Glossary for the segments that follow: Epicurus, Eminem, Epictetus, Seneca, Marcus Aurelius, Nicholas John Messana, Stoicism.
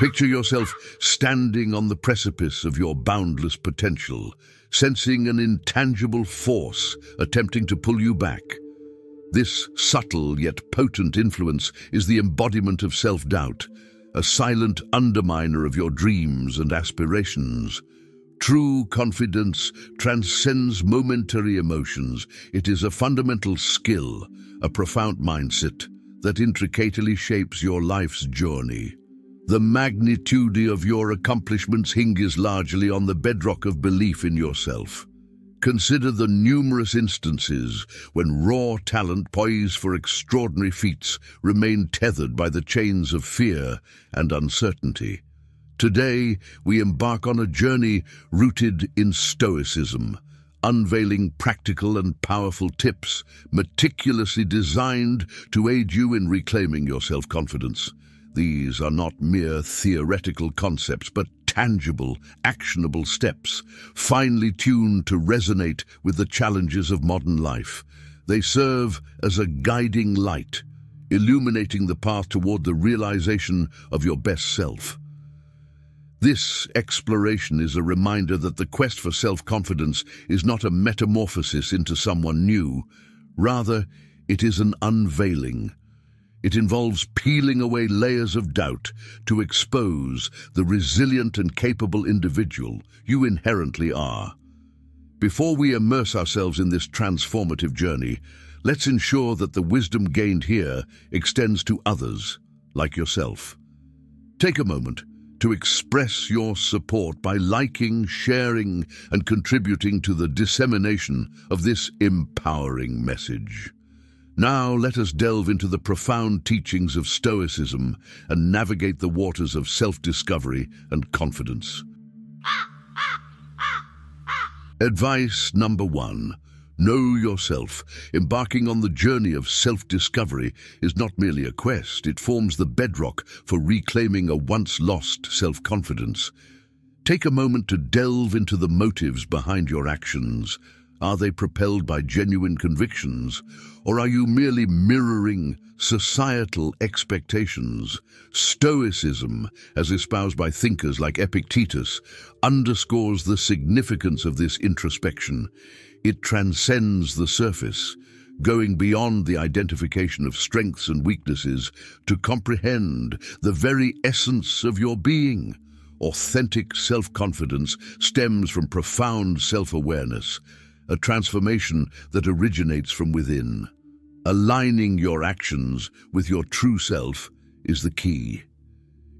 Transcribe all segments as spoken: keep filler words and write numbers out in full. Picture yourself standing on the precipice of your boundless potential, sensing an intangible force attempting to pull you back. This subtle yet potent influence is the embodiment of self-doubt, a silent underminer of your dreams and aspirations. True confidence transcends momentary emotions. It is a fundamental skill, a profound mindset that intricately shapes your life's journey. The magnitude of your accomplishments hinges largely on the bedrock of belief in yourself. Consider the numerous instances when raw talent poised for extraordinary feats remained tethered by the chains of fear and uncertainty. Today, we embark on a journey rooted in Stoicism, unveiling practical and powerful tips meticulously designed to aid you in reclaiming your self-confidence. These are not mere theoretical concepts, but tangible, actionable steps, finely tuned to resonate with the challenges of modern life. They serve as a guiding light, illuminating the path toward the realization of your best self. This exploration is a reminder that the quest for self-confidence is not a metamorphosis into someone new. Rather, it is an unveiling. It involves peeling away layers of doubt to expose the resilient and capable individual you inherently are. Before we immerse ourselves in this transformative journey, let's ensure that the wisdom gained here extends to others, like yourself. Take a moment to express your support by liking, sharing, and contributing to the dissemination of this empowering message. Now let us delve into the profound teachings of Stoicism and navigate the waters of self-discovery and confidence. Advice number one. Know yourself. Embarking on the journey of self-discovery is not merely a quest. It forms the bedrock for reclaiming a once-lost self-confidence. Take a moment to delve into the motives behind your actions. Are they propelled by genuine convictions, or are you merely mirroring societal expectations? Stoicism, as espoused by thinkers like Epictetus, underscores the significance of this introspection. It transcends the surface, going beyond the identification of strengths and weaknesses to comprehend the very essence of your being. Authentic self-confidence stems from profound self-awareness, a transformation that originates from within. Aligning your actions with your true self is the key.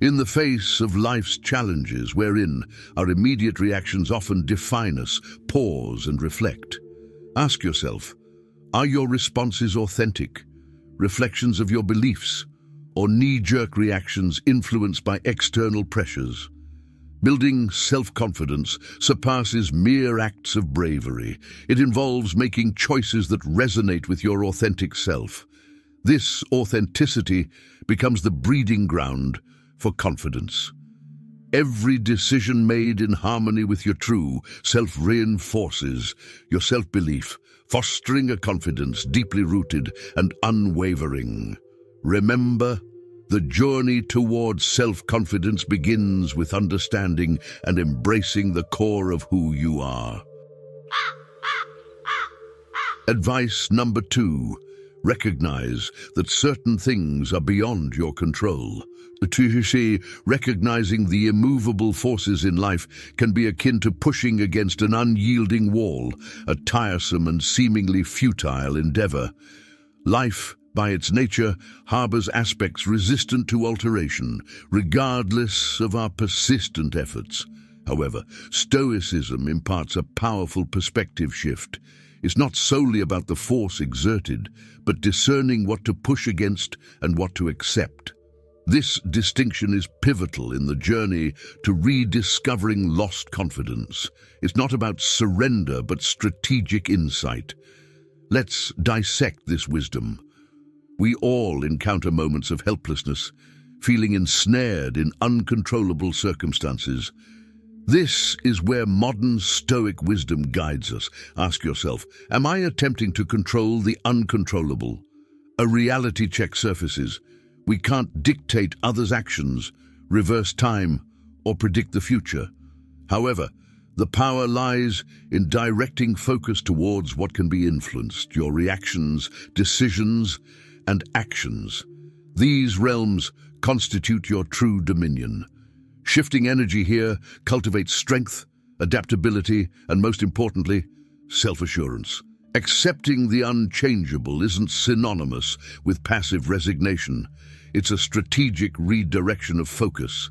In the face of life's challenges, wherein our immediate reactions often define us, pause and reflect. Ask yourself, are your responses authentic, reflections of your beliefs, or knee-jerk reactions influenced by external pressures? Building self-confidence surpasses mere acts of bravery. It involves making choices that resonate with your authentic self. This authenticity becomes the breeding ground for confidence. Every decision made in harmony with your true self reinforces your self-belief, fostering a confidence deeply rooted and unwavering. Remember, the journey towards self-confidence begins with understanding and embracing the core of who you are. Advice number two. Recognize that certain things are beyond your control. Recognizing the immovable forces in life can be akin to pushing against an unyielding wall, a tiresome and seemingly futile endeavor. Life, by its nature, harbors aspects resistant to alteration, regardless of our persistent efforts. However, Stoicism imparts a powerful perspective shift. It's not solely about the force exerted, but discerning what to push against and what to accept. This distinction is pivotal in the journey to rediscovering lost confidence. It's not about surrender, but strategic insight. Let's dissect this wisdom. We all encounter moments of helplessness, feeling ensnared in uncontrollable circumstances. This is where modern Stoic wisdom guides us. Ask yourself, am I attempting to control the uncontrollable? A reality check surfaces. We can't dictate others' actions, reverse time, or predict the future. However, the power lies in directing focus towards what can be influenced, your reactions, decisions, and actions. These realms constitute your true dominion. Shifting energy here cultivates strength, adaptability, and most importantly, self-assurance. Accepting the unchangeable isn't synonymous with passive resignation. It's a strategic redirection of focus.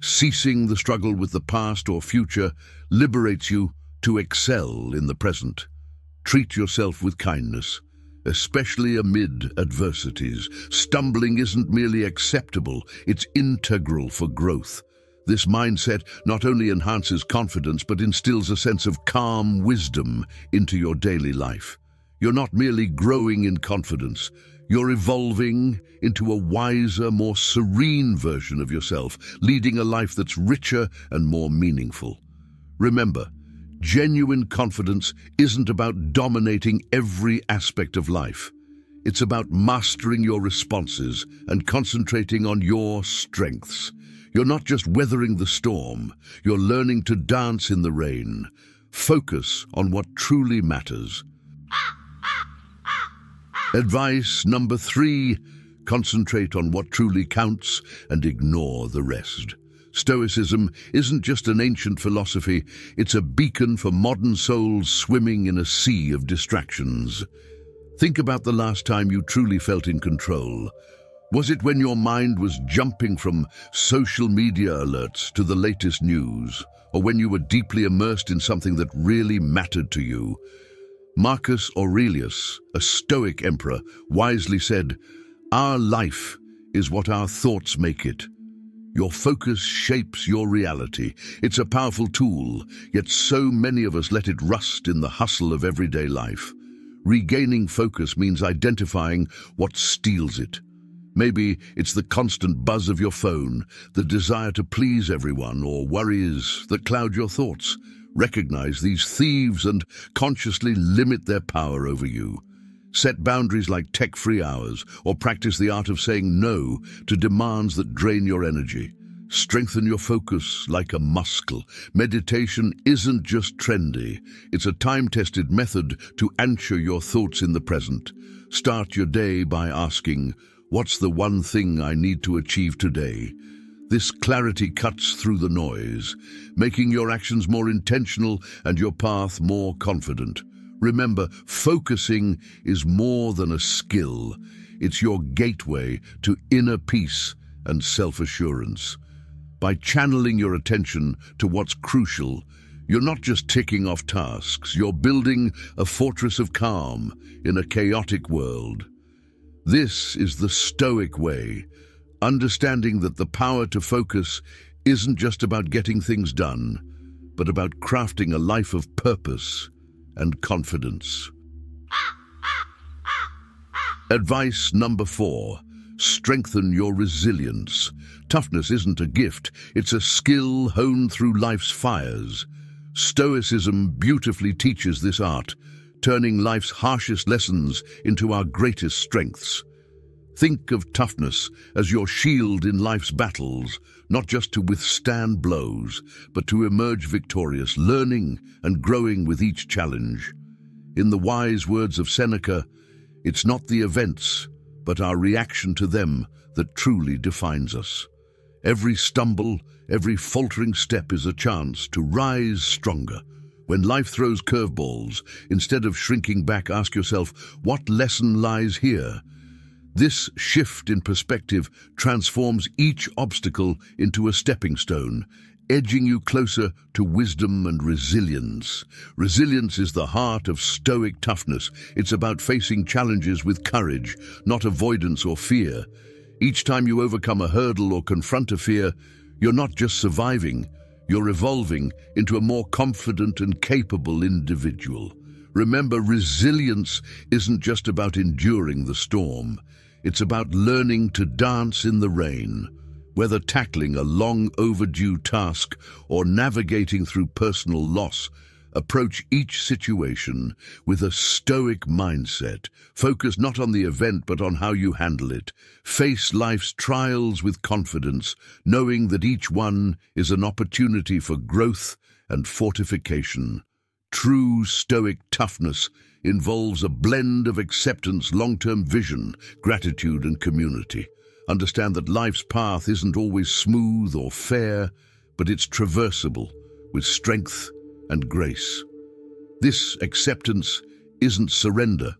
Ceasing the struggle with the past or future liberates you to excel in the present. Treat yourself with kindness, especially amid adversities. Stumbling isn't merely acceptable, it's integral for growth. This mindset not only enhances confidence, but instills a sense of calm wisdom into your daily life. You're not merely growing in confidence, you're evolving into a wiser, more serene version of yourself, leading a life that's richer and more meaningful. Remember, genuine confidence isn't about dominating every aspect of life. It's about mastering your responses and concentrating on your strengths. You're not just weathering the storm, you're learning to dance in the rain. Focus on what truly matters. Advice number three, concentrate on what truly counts and ignore the rest. Stoicism isn't just an ancient philosophy, it's a beacon for modern souls swimming in a sea of distractions. Think about the last time you truly felt in control. Was it when your mind was jumping from social media alerts to the latest news, or when you were deeply immersed in something that really mattered to you? Marcus Aurelius, a Stoic emperor, wisely said, "Our life is what our thoughts make it." Your focus shapes your reality. It's a powerful tool, yet so many of us let it rust in the hustle of everyday life. Regaining focus means identifying what steals it. Maybe it's the constant buzz of your phone, the desire to please everyone, or worries that cloud your thoughts. Recognize these thieves and consciously limit their power over you. Set boundaries like tech-free hours, or practice the art of saying no to demands that drain your energy. Strengthen your focus like a muscle. Meditation isn't just trendy. It's a time-tested method to anchor your thoughts in the present. Start your day by asking, "What's the one thing I need to achieve today?" This clarity cuts through the noise, making your actions more intentional and your path more confident. Remember, focusing is more than a skill. It's your gateway to inner peace and self-assurance. By channeling your attention to what's crucial, you're not just ticking off tasks, you're building a fortress of calm in a chaotic world. This is the Stoic way, understanding that the power to focus isn't just about getting things done, but about crafting a life of purpose and confidence. Advice number four, strengthen your resilience. Toughness isn't a gift, it's a skill honed through life's fires. Stoicism beautifully teaches this art, turning life's harshest lessons into our greatest strengths. Think of toughness as your shield in life's battles, not just to withstand blows, but to emerge victorious, learning and growing with each challenge. In the wise words of Seneca, "It's not the events, but our reaction to them that truly defines us." Every stumble, every faltering step is a chance to rise stronger. When life throws curveballs, instead of shrinking back, ask yourself, what lesson lies here? This shift in perspective transforms each obstacle into a stepping stone, edging you closer to wisdom and resilience. Resilience is the heart of Stoic toughness. It's about facing challenges with courage, not avoidance or fear. Each time you overcome a hurdle or confront a fear, you're not just surviving, you're evolving into a more confident and capable individual. Remember, resilience isn't just about enduring the storm. It's about learning to dance in the rain. Whether tackling a long overdue task or navigating through personal loss, approach each situation with a stoic mindset. Focus not on the event, but on how you handle it. Face life's trials with confidence, knowing that each one is an opportunity for growth and fortification. True stoic toughness involves a blend of acceptance, long-term vision, gratitude, and community. Understand that life's path isn't always smooth or fair, but it's traversable with strength and grace. This acceptance isn't surrender,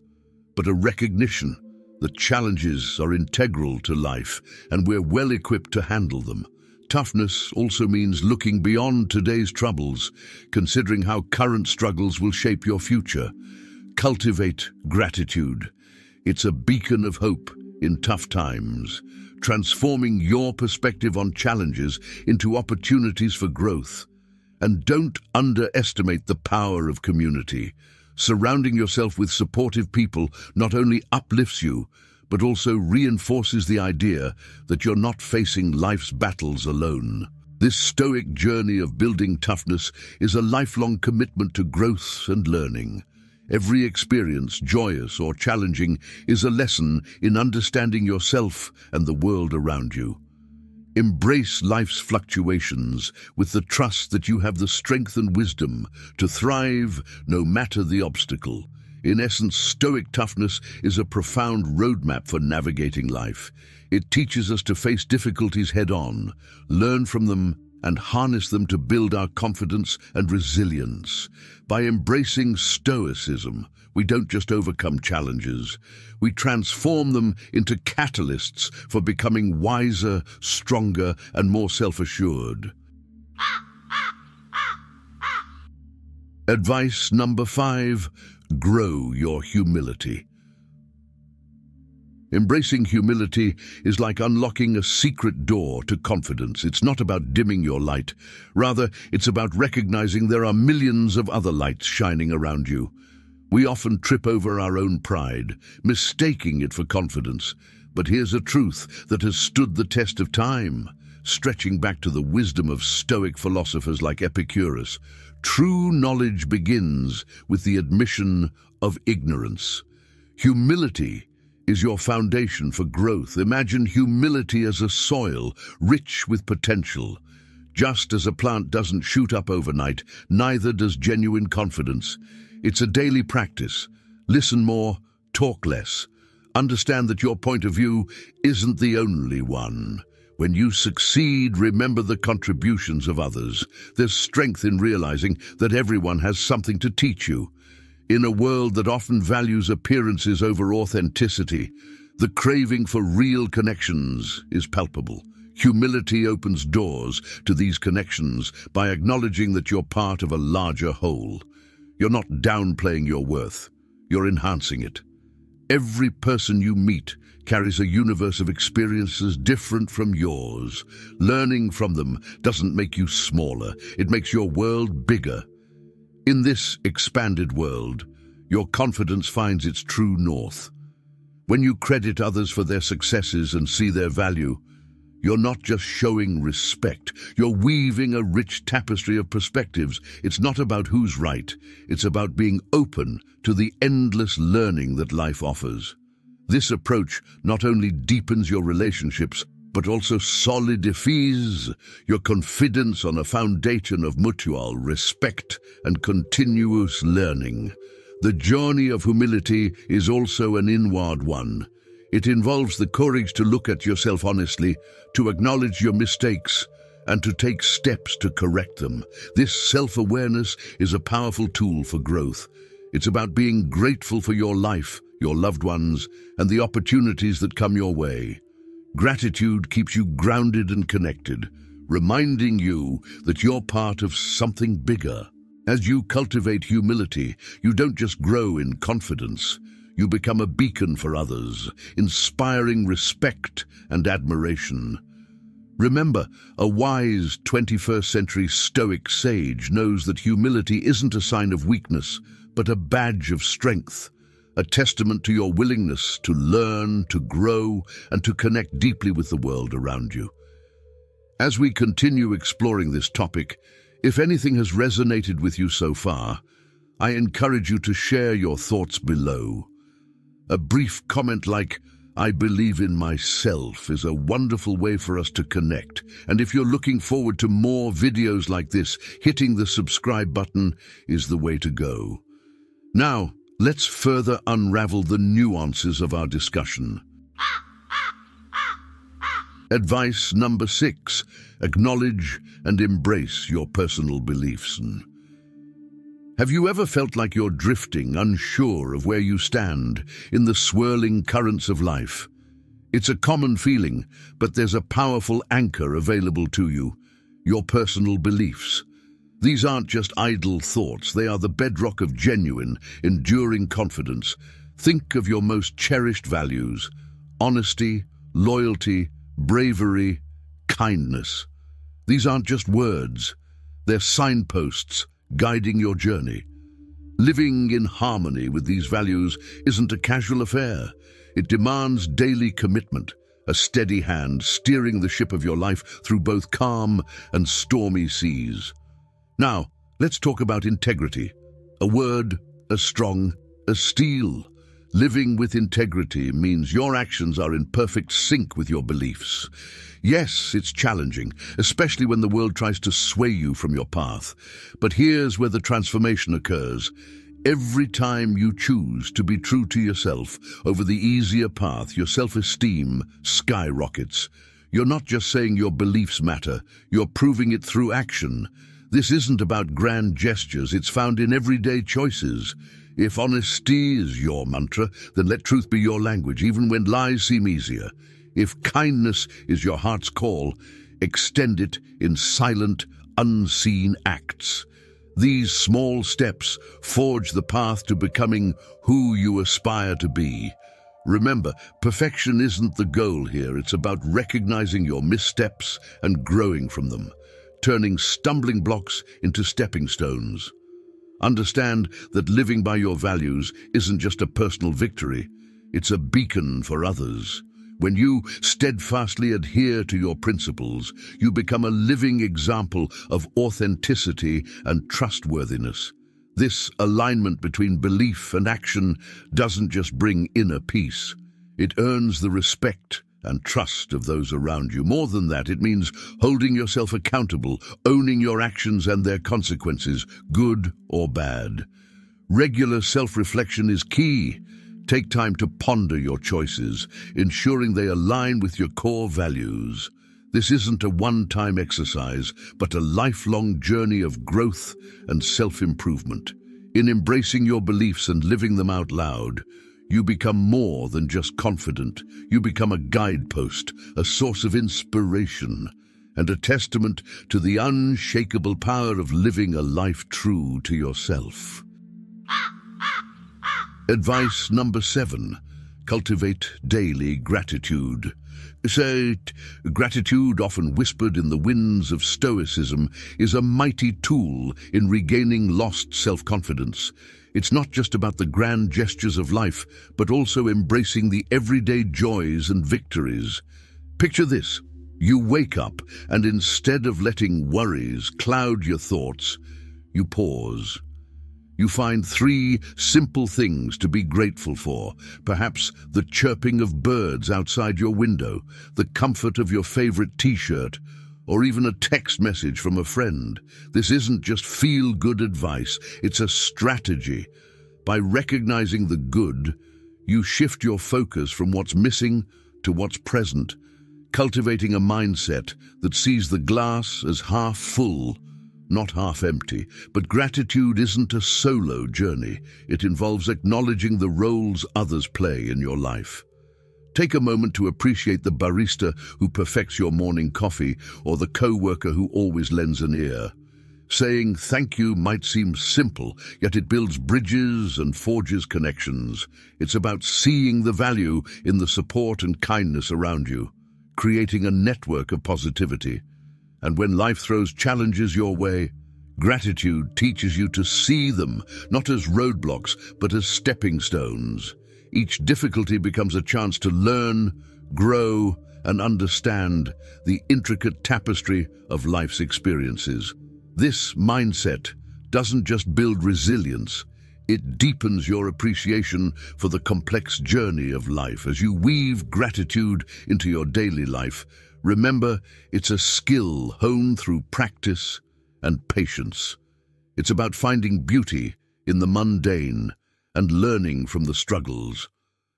but a recognition that challenges are integral to life and we're well equipped to handle them. Toughness also means looking beyond today's troubles, considering how current struggles will shape your future. Cultivate gratitude. It's a beacon of hope in tough times, transforming your perspective on challenges into opportunities for growth. And don't underestimate the power of community. Surrounding yourself with supportive people not only uplifts you, but also reinforces the idea that you're not facing life's battles alone. This stoic journey of building toughness is a lifelong commitment to growth and learning. Every experience, joyous or challenging, is a lesson in understanding yourself and the world around you. Embrace life's fluctuations with the trust that you have the strength and wisdom to thrive no matter the obstacle. In essence, stoic toughness is a profound roadmap for navigating life. It teaches us to face difficulties head-on, learn from them, and harness them to build our confidence and resilience. By embracing Stoicism, we don't just overcome challenges, we transform them into catalysts for becoming wiser, stronger, and more self-assured. Advice number five, grow your humility. Embracing humility is like unlocking a secret door to confidence. It's not about dimming your light. Rather, it's about recognizing there are millions of other lights shining around you. We often trip over our own pride, mistaking it for confidence. But here's a truth that has stood the test of time, stretching back to the wisdom of Stoic philosophers like Epicurus. True knowledge begins with the admission of ignorance. Humility is your foundation for growth. Imagine humility as a soil rich with potential. Just as a plant doesn't shoot up overnight, neither does genuine confidence. It's a daily practice. Listen more, talk less. Understand that your point of view isn't the only one. When you succeed, remember the contributions of others. There's strength in realizing that everyone has something to teach you. In a world that often values appearances over authenticity, the craving for real connections is palpable. Humility opens doors to these connections by acknowledging that you're part of a larger whole. You're not downplaying your worth, you're enhancing it. Every person you meet carries a universe of experiences different from yours. Learning from them doesn't make you smaller, it makes your world bigger. In this expanded world, your confidence finds its true north. When you credit others for their successes and see their value, you're not just showing respect, you're weaving a rich tapestry of perspectives. It's not about who's right, it's about being open to the endless learning that life offers. This approach not only deepens your relationships, but also solidifies your confidence on a foundation of mutual respect and continuous learning. The journey of humility is also an inward one. It involves the courage to look at yourself honestly, to acknowledge your mistakes, and to take steps to correct them. This self-awareness is a powerful tool for growth. It's about being grateful for your life, your loved ones, and the opportunities that come your way. Gratitude keeps you grounded and connected, reminding you that you're part of something bigger. As you cultivate humility, you don't just grow in confidence, you become a beacon for others, inspiring respect and admiration. Remember, a wise twenty-first century Stoic sage knows that humility isn't a sign of weakness, but a badge of strength. A testament to your willingness to learn, to grow, and to connect deeply with the world around you. As we continue exploring this topic, If anything has resonated with you so far, I encourage you to share your thoughts below. A brief comment like, "I believe in myself," is a wonderful way for us to connect. And if you're looking forward to more videos like this, hitting the subscribe button is the way to go. Now, let's further unravel the nuances of our discussion. Advice number six, acknowledge and embrace your personal beliefs. Have you ever felt like you're drifting, unsure of where you stand in the swirling currents of life? It's a common feeling, but there's a powerful anchor available to you, your personal beliefs. These aren't just idle thoughts, they are the bedrock of genuine, enduring confidence. Think of your most cherished values: honesty, loyalty, bravery, kindness. These aren't just words, they're signposts guiding your journey. Living in harmony with these values isn't a casual affair. It demands daily commitment, a steady hand steering the ship of your life through both calm and stormy seas. Now, let's talk about integrity. A word as strong as steel. Living with integrity means your actions are in perfect sync with your beliefs. Yes, it's challenging, especially when the world tries to sway you from your path. But here's where the transformation occurs. Every time you choose to be true to yourself over the easier path, your self-esteem skyrockets. You're not just saying your beliefs matter, you're proving it through action. This isn't about grand gestures, it's found in everyday choices. If honesty is your mantra, then let truth be your language, even when lies seem easier. If kindness is your heart's call, extend it in silent, unseen acts. These small steps forge the path to becoming who you aspire to be. Remember, perfection isn't the goal here, it's about recognizing your missteps and growing from them, turning stumbling blocks into stepping stones. Understand that living by your values isn't just a personal victory, it's a beacon for others. When you steadfastly adhere to your principles, you become a living example of authenticity and trustworthiness. This alignment between belief and action doesn't just bring inner peace, it earns the respect and trust of those around you. More than that, it means holding yourself accountable, owning your actions and their consequences, good or bad. Regular self-reflection is key. Take time to ponder your choices, ensuring they align with your core values. This isn't a one-time exercise, but a lifelong journey of growth and self-improvement. In embracing your beliefs and living them out loud, you become more than just confident. You become a guidepost, a source of inspiration, and a testament to the unshakable power of living a life true to yourself. Advice number seven, cultivate daily gratitude. Say, gratitude, often whispered in the winds of Stoicism, is a mighty tool in regaining lost self-confidence. It's not just about the grand gestures of life, but also embracing the everyday joys and victories. Picture this: you wake up, and instead of letting worries cloud your thoughts, you pause. You find three simple things to be grateful for. Perhaps the chirping of birds outside your window, the comfort of your favorite t-shirt, or even a text message from a friend. This isn't just feel-good advice, it's a strategy. By recognizing the good, you shift your focus from what's missing to what's present, cultivating a mindset that sees the glass as half full, not half empty. But gratitude isn't a solo journey. It involves acknowledging the roles others play in your life. Take a moment to appreciate the barista who perfects your morning coffee or the co-worker who always lends an ear. Saying thank you might seem simple, yet it builds bridges and forges connections. It's about seeing the value in the support and kindness around you, creating a network of positivity. And when life throws challenges your way, gratitude teaches you to see them, not as roadblocks, but as stepping stones. Each difficulty becomes a chance to learn, grow, and understand the intricate tapestry of life's experiences. This mindset doesn't just build resilience, it deepens your appreciation for the complex journey of life. As you weave gratitude into your daily life, remember, it's a skill honed through practice and patience. It's about finding beauty in the mundane and learning from the struggles.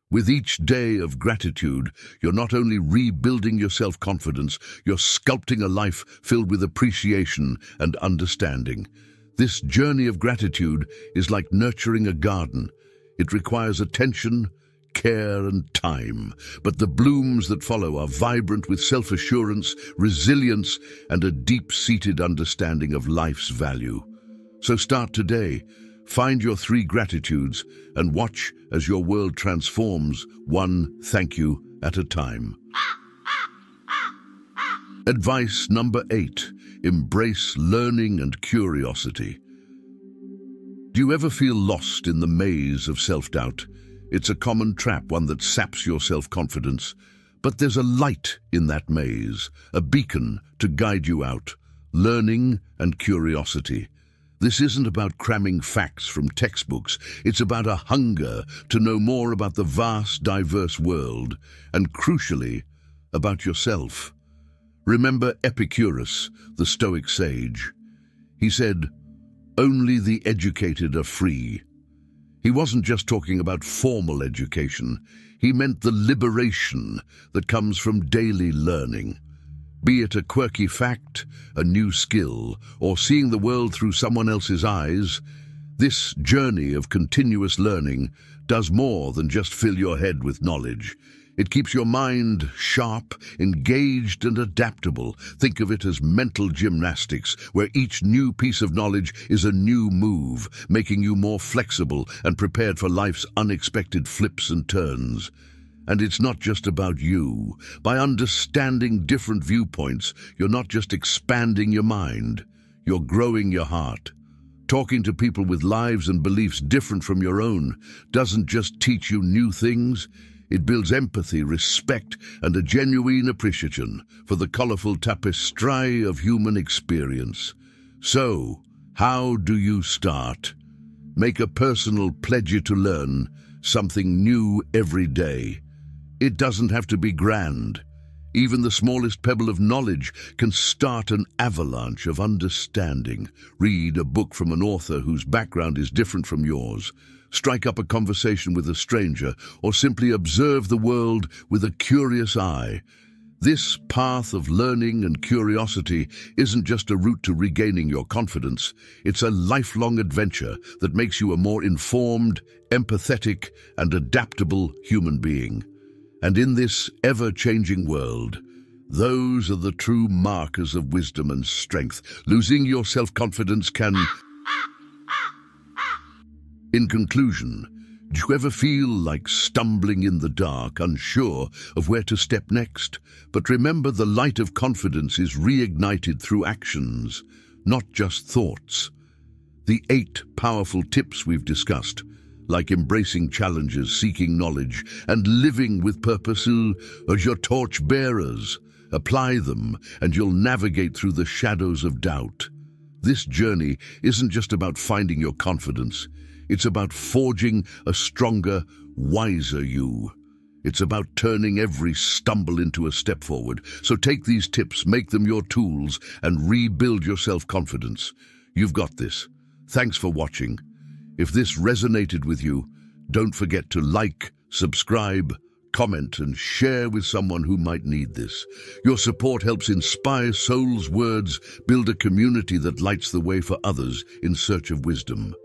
With each day of gratitude, you're not only rebuilding your self-confidence, you're sculpting a life filled with appreciation and understanding. This journey of gratitude is like nurturing a garden. It requires attention, care and time, but the blooms that follow are vibrant with self-assurance, resilience and a deep-seated understanding of life's value. So start today. Find your three gratitudes and watch as your world transforms one thank you at a time. Advice number eight, embrace learning and curiosity. Do you ever feel lost in the maze of self-doubt? It's a common trap, one that saps your self-confidence. But there's a light in that maze, a beacon to guide you out, learning and curiosity. This isn't about cramming facts from textbooks. It's about a hunger to know more about the vast, diverse world, and crucially, about yourself. Remember Epicurus, the Stoic sage. He said, "Only the educated are free." He wasn't just talking about formal education. He meant the liberation that comes from daily learning. Be it a quirky fact, a new skill, or seeing the world through someone else's eyes, this journey of continuous learning does more than just fill your head with knowledge. It keeps your mind sharp, engaged, and adaptable. Think of it as mental gymnastics, where each new piece of knowledge is a new move, making you more flexible and prepared for life's unexpected flips and turns. And it's not just about you. By understanding different viewpoints, you're not just expanding your mind, you're growing your heart. Talking to people with lives and beliefs different from your own doesn't just teach you new things, it builds empathy, respect, and a genuine appreciation for the colorful tapestry of human experience. So, how do you start? Make a personal pledge to learn something new every day. It doesn't have to be grand. Even the smallest pebble of knowledge can start an avalanche of understanding. Read a book from an author whose background is different from yours. Strike up a conversation with a stranger, or simply observe the world with a curious eye. This path of learning and curiosity isn't just a route to regaining your confidence. It's a lifelong adventure that makes you a more informed, empathetic, and adaptable human being. And in this ever-changing world, those are the true markers of wisdom and strength. Losing your self-confidence can... In conclusion, do you ever feel like stumbling in the dark, unsure of where to step next? But remember, the light of confidence is reignited through actions, not just thoughts. The eight powerful tips we've discussed, like embracing challenges, seeking knowledge, and living with purpose as your torch bearers. Apply them and you'll navigate through the shadows of doubt. This journey isn't just about finding your confidence. It's about forging a stronger, wiser you. It's about turning every stumble into a step forward. So take these tips, make them your tools, and rebuild your self-confidence. You've got this. Thanks for watching. If this resonated with you, don't forget to like, subscribe, comment, and share with someone who might need this. Your support helps inspire souls' words, build a community that lights the way for others in search of wisdom.